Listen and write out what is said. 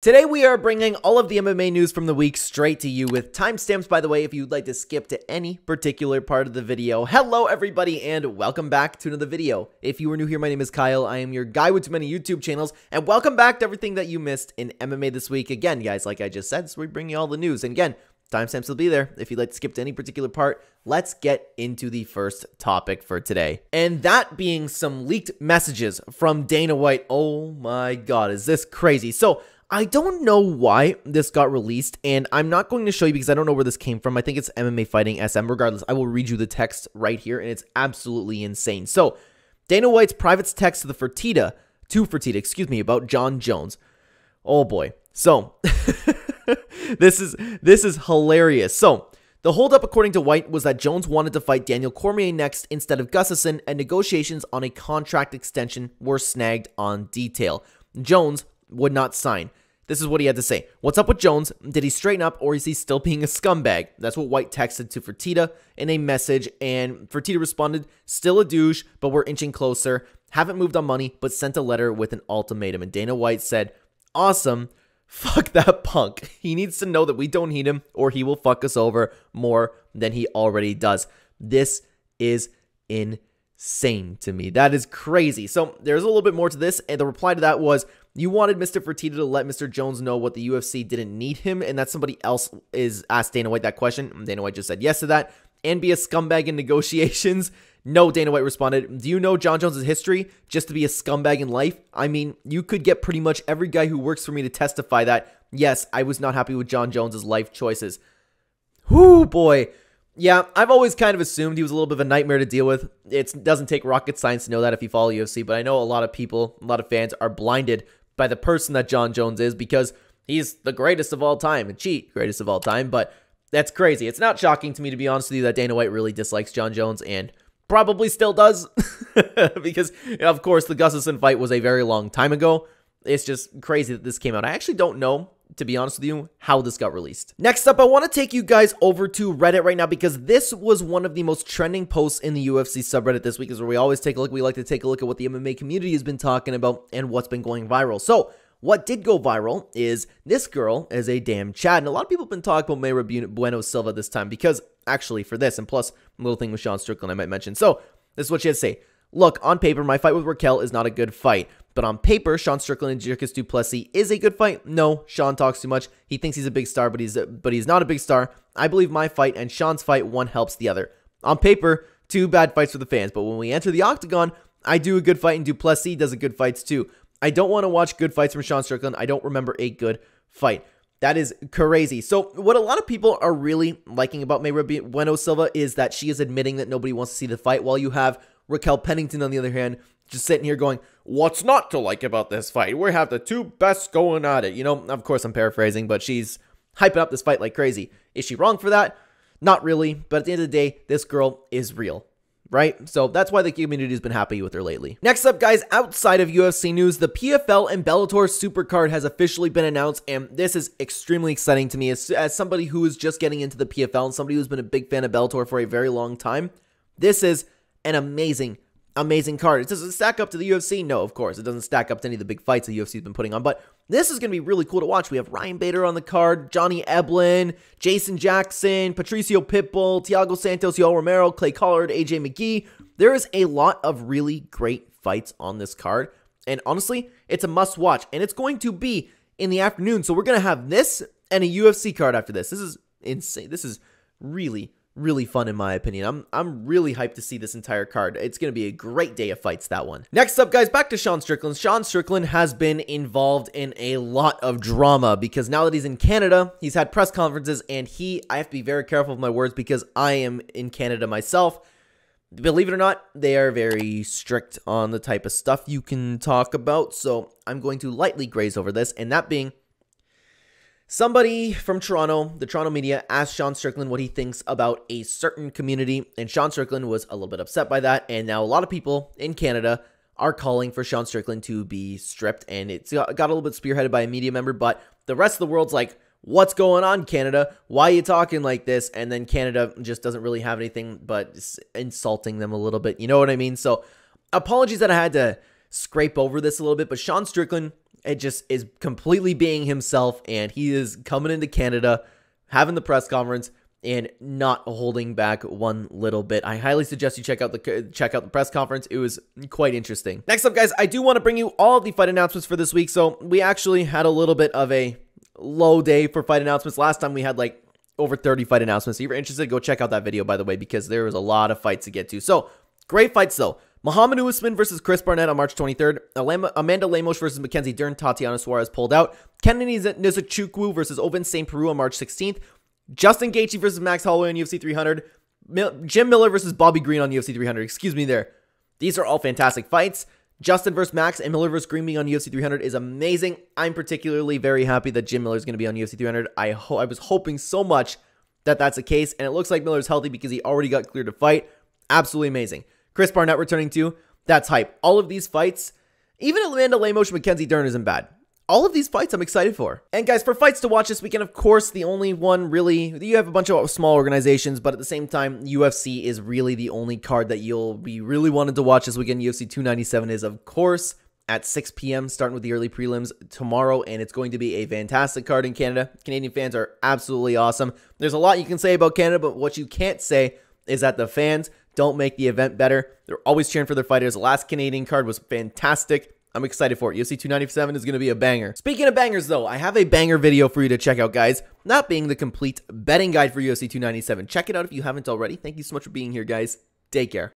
Today we are bringing all of the MMA news from the week straight to you with timestamps, by the way, if you'd like to skip to any particular part of the video. Hello everybody and welcome back to another video. If you are new here, my name is Kyle. I am your guy with too many YouTube channels, and welcome back to everything that you missed in MMA this week. Again, guys, like I just said, so we bring you all the news. And again, timestamps will be there if you'd like to skip to any particular part. Let's get into the first topic for today. And that being some leaked messages from Dana White. Oh my god, is this crazy? So I don't know why this got released, and I'm not going to show you because I don't know where this came from. I think it's MMA Fighting SM. Regardless, I will read you the text right here, and it's absolutely insane. So, Dana White's private text to Fertitta, about John Jones. Oh boy. So, this is hilarious. So, the holdup, according to White, was that Jones wanted to fight Daniel Cormier next instead of Gustafson, and negotiations on a contract extension were snagged on detail. Jones would not sign. This is what he had to say. What's up with Jones? Did he straighten up, or is he still being a scumbag? That's what White texted to Fertitta in a message, and Fertitta responded, still a douche, but we're inching closer. Haven't moved on money, but sent a letter with an ultimatum. And Dana White said, awesome. Fuck that punk. He needs to know that we don't need him, or he will fuck us over more than he already does. This is insane to me. That is crazy. So there's a little bit more to this, and the reply to that was, you wanted Mr. Fertitta to let Mr. Jones know what the UFC didn't need him, and that somebody else is asked Dana White that question. Dana White just said yes to that, and be a scumbag in negotiations. No, Dana White responded, do you know John Jones' history just to be a scumbag in life? I mean, you could get pretty much every guy who works for me to testify that, yes, I was not happy with John Jones' life choices. Whoo, boy. Yeah, I've always kind of assumed he was a little bit of a nightmare to deal with. It doesn't take rocket science to know that if you follow UFC, but I know a lot of people, a lot of fans are blinded by the person that John Jones is because he's the greatest of all time and greatest of all time, but that's crazy. It's not shocking to me, to be honest with you, that Dana White really dislikes John Jones and probably still does because, of course, the Gustafson fight was a very long time ago. It's just crazy that this came out. I actually don't know, to be honest with you, how this got released. Next up, I want to take you guys over to Reddit right now because this was one of the most trending posts in the UFC subreddit this week, is where we always take a look. We like to take a look at what the MMA community has been talking about and what's been going viral. So what did go viral is this girl is a damn Chad. And a lot of people have been talking about Mayra Bueno Silva this time because actually for this, and plus a little thing with Sean Strickland I might mention. So this is what she had to say. Look, on paper, my fight with Raquel is not a good fight. But on paper, Sean Strickland and Dricus Du Plessis is a good fight. No, Sean talks too much. He thinks he's a big star, but he's not a big star. I believe my fight and Sean's fight, one helps the other. On paper, two bad fights for the fans. But when we enter the octagon, I do a good fight and Du Plessis does a good fights too. I don't want to watch good fights from Sean Strickland. I don't remember a good fight. That is crazy. So what a lot of people are really liking about Mayra Bueno Silva is that she is admitting that nobody wants to see the fight, while you have Raquel Pennington, on the other hand, just sitting here going, what's not to like about this fight? We have the two best going at it. You know, of course, I'm paraphrasing, but she's hyping up this fight like crazy. Is she wrong for that? Not really. But at the end of the day, this girl is real, right? So that's why the community has been happy with her lately. Next up, guys, outside of UFC news, the PFL and Bellator supercard has officially been announced, and this is extremely exciting to me as somebody who is just getting into the PFL and somebody who's been a big fan of Bellator for a very long time. This is an amazing, amazing card. Does it stack up to the UFC? No, of course. It doesn't stack up to any of the big fights the UFC has been putting on, but this is going to be really cool to watch. We have Ryan Bader on the card, Johnny Eblen, Jason Jackson, Patricio Pitbull, Thiago Santos, Yael Romero, Clay Collard, AJ McGee. There is a lot of really great fights on this card, and honestly, it's a must-watch, and it's going to be in the afternoon, so we're going to have this and a UFC card after this. This is insane. This is really fun in my opinion. I'm really hyped to see this entire card. It's going to be a great day of fights, that one. Next up, guys, back to Sean Strickland. Sean Strickland has been involved in a lot of drama because now that he's in Canada, he's had press conferences, and I have to be very careful with my words because I am in Canada myself. Believe it or not, they are very strict on the type of stuff you can talk about, so I'm going to lightly graze over this, and that being, somebody from Toronto, the Toronto media, asked Sean Strickland what he thinks about a certain community, and Sean Strickland was a little bit upset by that, and now a lot of people in Canada are calling for Sean Strickland to be stripped, and it got a little bit spearheaded by a media member, but the rest of the world's like, what's going on, Canada? Why are you talking like this? And then Canada just doesn't really have anything but insulting them a little bit. You know what I mean? So apologies that I had to scrape over this a little bit, but Sean Strickland It just is completely being himself, and he is coming into Canada, having the press conference, and not holding back one little bit. I highly suggest you check out the press conference. It was quite interesting. Next up, guys, I do want to bring you all of the fight announcements for this week. So we actually had a little bit of a low day for fight announcements. Last time we had like over 30 fight announcements. If you're interested, go check out that video, by the way, because there was a lot of fights to get to. So great fights though. Muhammad Usman versus Chris Barnett on March 23rd. Amanda Lemos versus Mackenzie Dern. Tatiana Suarez pulled out. Kennedy Nizuchukwu versus Ovince St. Preux on March 16th. Justin Gaethje versus Max Holloway on UFC 300. Jim Miller versus Bobby Green on UFC 300. Excuse me there. These are all fantastic fights. Justin versus Max and Miller versus Green being on UFC 300 is amazing. I'm particularly very happy that Jim Miller is going to be on UFC 300. I was hoping so much that that's the case, and it looks like Miller's healthy because he already got cleared to fight. Absolutely amazing. Chris Barnett returning too. That's hype. All of these fights, even Amanda Lemos, Mackenzie Dern isn't bad. All of these fights I'm excited for. And guys, for fights to watch this weekend, of course, the only one really, you have a bunch of small organizations, but at the same time, UFC is really the only card that you'll be really wanted to watch this weekend. UFC 297 is, of course, at 6 p.m., starting with the early prelims tomorrow, and it's going to be a fantastic card in Canada. Canadian fans are absolutely awesome. There's a lot you can say about Canada, but what you can't say is that the fans don't make the event better. They're always cheering for their fighters. The last Canadian card was fantastic. I'm excited for it. UFC 297 is going to be a banger. Speaking of bangers, though, I have a banger video for you to check out, guys. That being the complete betting guide for UFC 297. Check it out if you haven't already. Thank you so much for being here, guys. Take care.